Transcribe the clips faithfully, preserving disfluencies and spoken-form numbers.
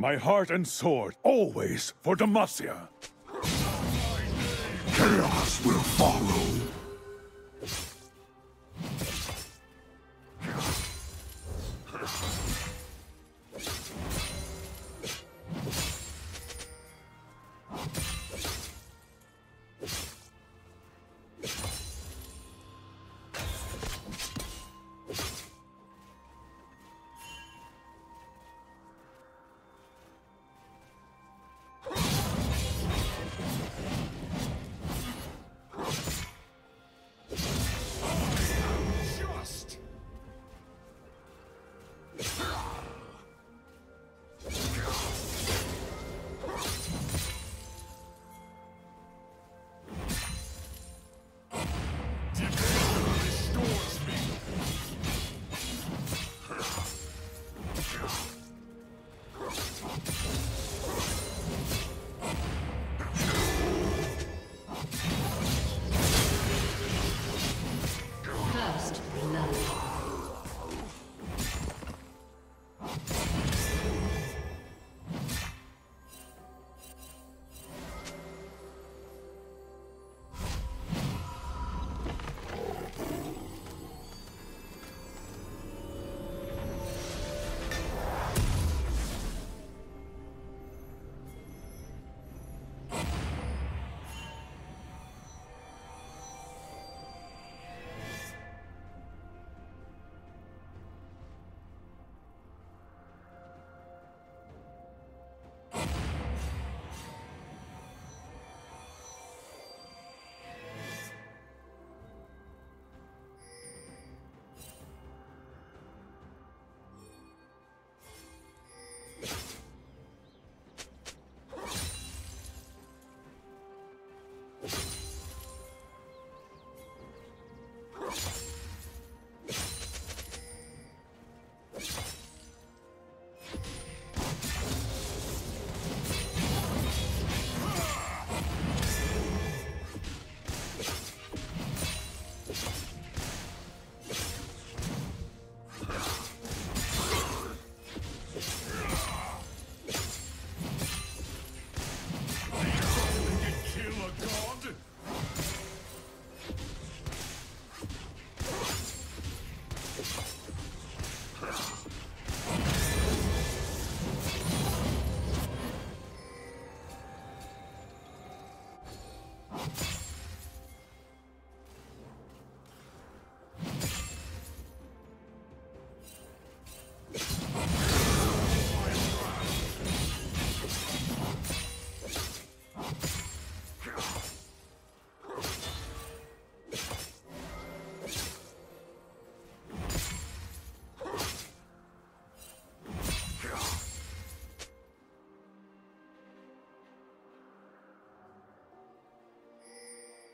My heart and sword, always for Demacia. Chaos will follow.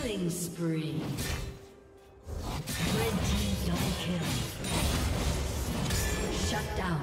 Killing spree. Red team double kill. Shut down.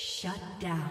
Shut down.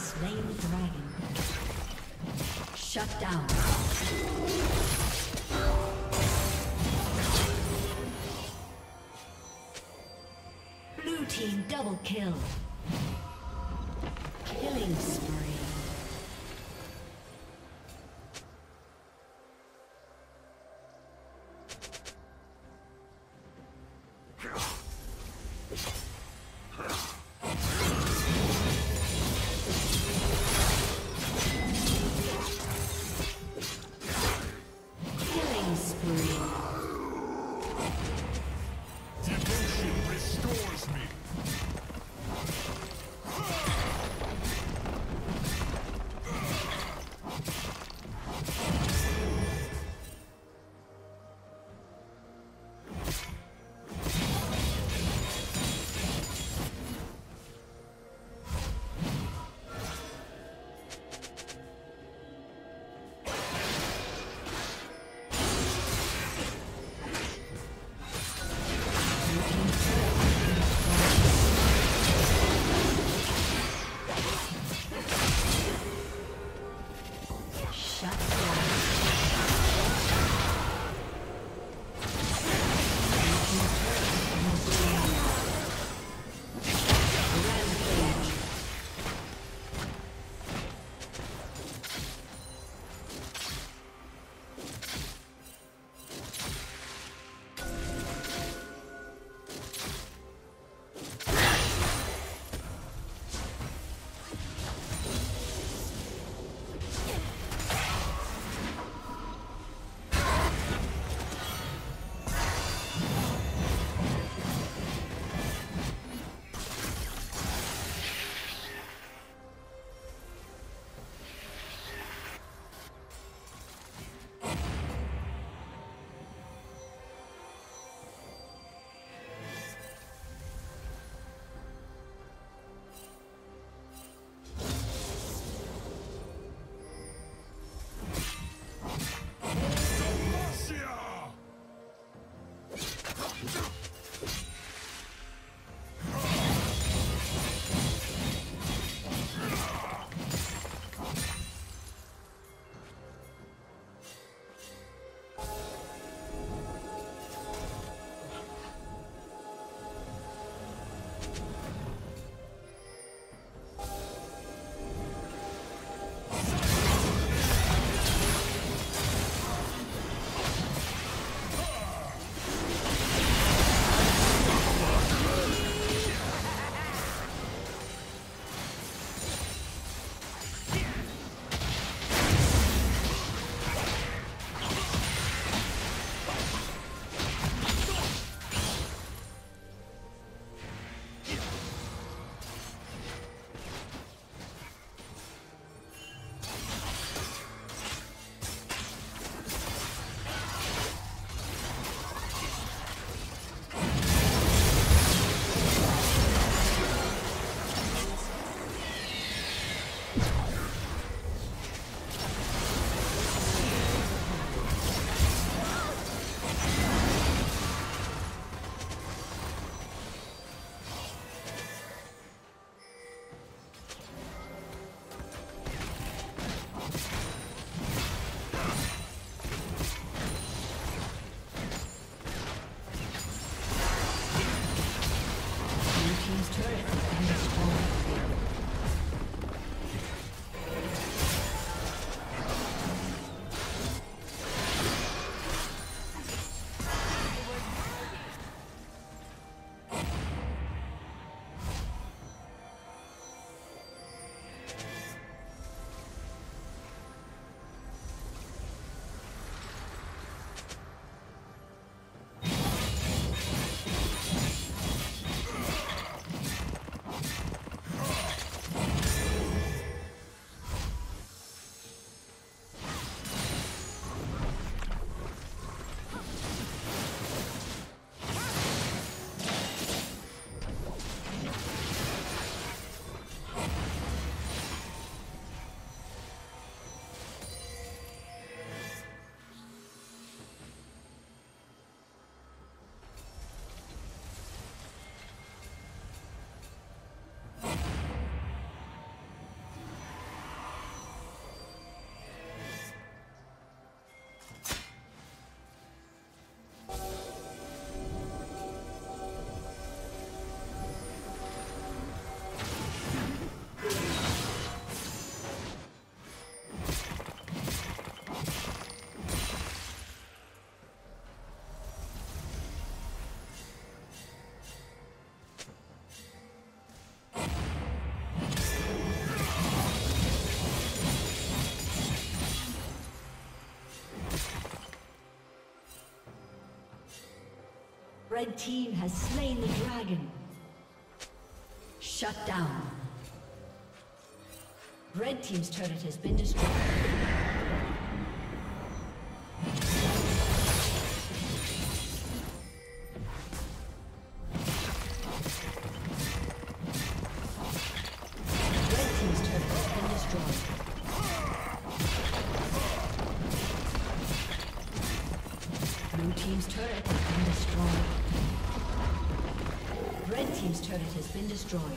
slain the dragon. Shut down. Blue team double kill. Killing spree. Devotion restores me. Red team has slain the dragon. Shut down. Red team's turret has been destroyed. Destroyed. Repent!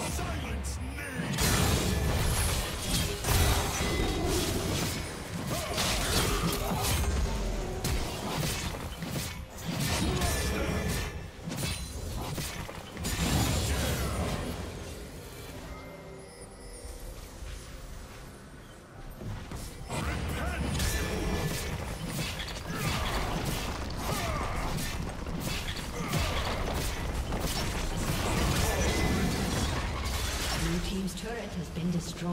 Silence me! Has been destroyed.